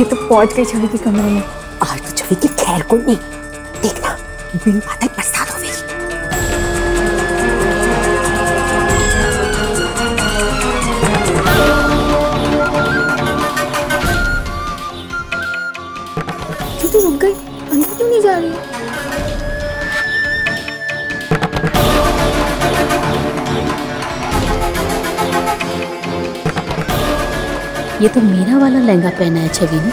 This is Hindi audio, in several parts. ये तो पहुंच गई छवि के कमरे में। आज तो छवि की खैर कोई नहीं, देखना बिन बातें प्रसाद हो गई। तो रुक गई, अंदर क्यों नहीं जा रही है? ये तो मेरा वाला लहंगा पहना है छवि ने।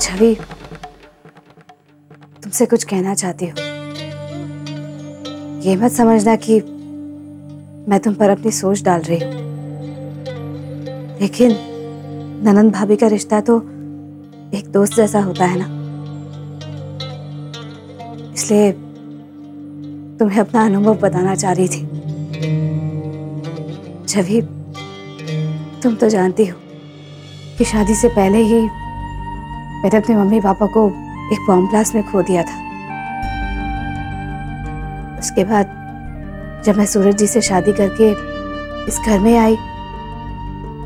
छवि, तुमसे कुछ कहना चाहती हूँ। ये मत समझना कि मैं तुम पर अपनी सोच डाल रही हूँ, लेकिन ननंद भाभी का रिश्ता तो एक दोस्त जैसा होता है ना, इसलिए तुम्हें अपना अनुभव बताना चाह रही थी। छवि, तुम तो जानती हो कि शादी से पहले ही मैंने अपने मम्मी पापा को एक बॉम्ब ब्लास्ट में खो दिया था। उसके बाद जब मैं सूरज जी से शादी करके इस घर में आई,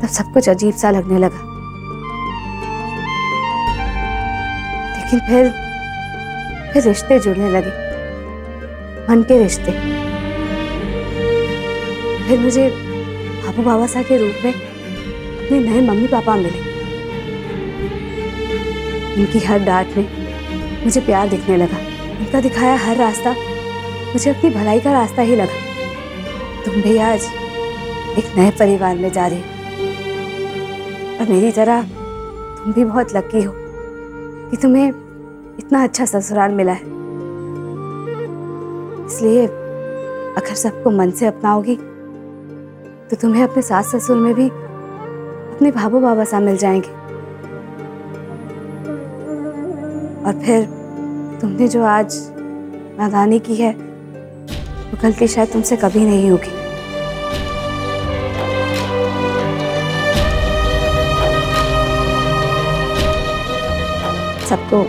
तब सब कुछ अजीब सा लगने लगा। लेकिन फिर रिश्ते जुड़ने लगे, मन के रिश्ते। फिर मुझे बाबू बाबा साहब के रूप में अपने नए मम्मी पापा मिले। उनकी हर डांट में मुझे प्यार दिखने लगा। उनका दिखाया हर रास्ता मुझे अपनी भलाई का रास्ता ही लगा। तुम भी आज एक नए परिवार में जा रही हो और मेरी तरह तुम भी बहुत लकी हो कि तुम्हें इतना अच्छा ससुराल मिला है। इसलिए अगर सबको मन से अपनाओगी तो तुम्हें अपने सास ससुर में भी अपने भाबू बाबा साहब मिल जाएंगे। और फिर तुमने जो आज नादानी की है, वो गलती शायद तुमसे कभी नहीं होगी। सबको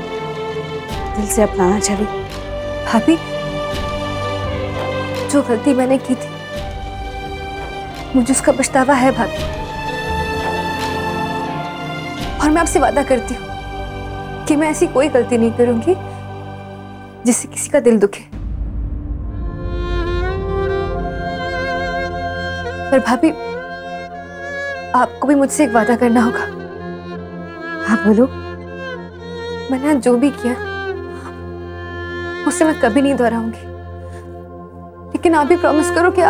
दिल से अपनाना चाहिए। भाभी, जो गलती मैंने की थी, मुझे उसका पछतावा है भाभी, और मैं आपसे वादा करती हूँ कि मैं ऐसी कोई गलती नहीं करूंगी जिससे किसी का दिल दुखे। पर भाभी, आपको भी मुझसे एक वादा करना होगा। हाँ बोलो। मैंने आज जो भी किया उसे मैं कभी नहीं दोहराऊंगी, लेकिन आप भी प्रॉमिस करो कि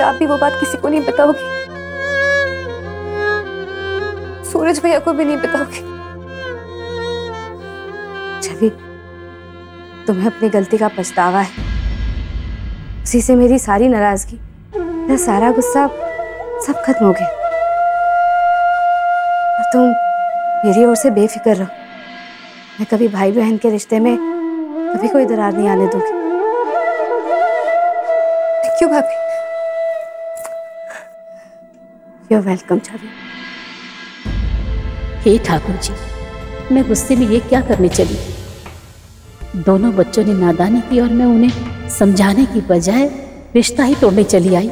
आप भी वो बात किसी को नहीं बताओगी, सूरज भैया को भी नहीं बताओगी। छवि, तुम्हें अपनी गलती का पछतावा है, उसी से मेरी सारी नाराजगी, मेरा सारा गुस्सा सब खत्म हो गया। और तुम मेरी ओर से बेफिक्र रहो, मैं कभी भाई बहन के रिश्ते में कभी कोई दरार नहीं आने दूंगी। थैंक यू भाभी। You are welcome Chhavi. हे ठाकुर जी, मैं गुस्से में ये क्या करने चली? दोनों बच्चों ने नादानी की और मैं उन्हें समझाने की बजाय रिश्ता ही तोड़ने चली आई।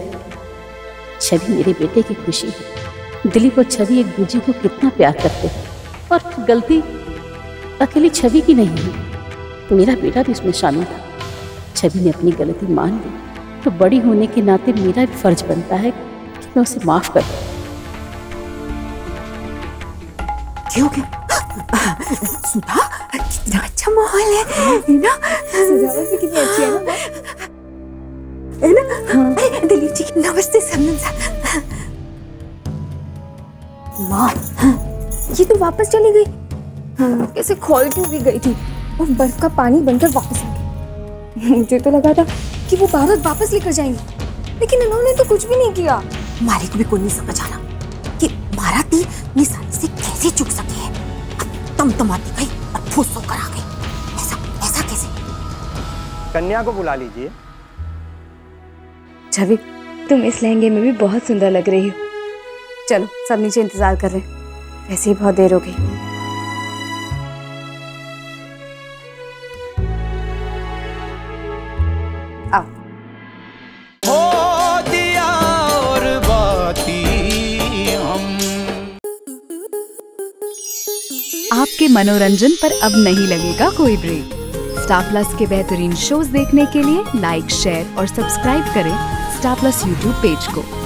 छवि मेरे बेटे की खुशी है। दिलीप और छवि एक दूसरे को कितना प्यार करते हैं, और गलती अकेली छवि की नहीं है, मेरा बेटा भी उसमें शामिल था। छवि ने अपनी गलती मान ली तो बड़ी होने के नाते मेरा भी फर्ज बनता है कि मैं उसे माफ़ कर दूँ। क्योंकि सुधा, कितना अच्छा माहौल है ना? सजावट भी कितनी अच्छी है ना? है ना? हाँ। दिलीप जी, नमस्ते समन साहब। माँ, ये तो वापस चली गई। हाँ। कैसे खोल क्यों भी गई थी और बर्फ का पानी बनकर वापस आ गई। मुझे तो लगा था कि वो भारत वापस लेकर जाएंगी, लेकिन इन्होंने तो कुछ भी नहीं किया। मारे को भी कोई नहीं समझ आ रहा कि महाराती निशानी से कैसे चुक सके है। अब तमतमाती गई और ठूस होकर आ गई। ऐसा कैसे? कन्या को बुला लीजिए। छवि, तुम इस लहंगे में भी बहुत सुंदर लग रही हो। चलो, सब नीचे इंतजार कर रहे हैं, वैसे ही बहुत देर हो गई। आओ। हो दिया और बाती हम आपके मनोरंजन पर अब नहीं लगेगा कोई ब्रेक। स्टार प्लस के बेहतरीन शोज देखने के लिए लाइक, शेयर और सब्सक्राइब करें स्टार प्लस यूट्यूब पेज को।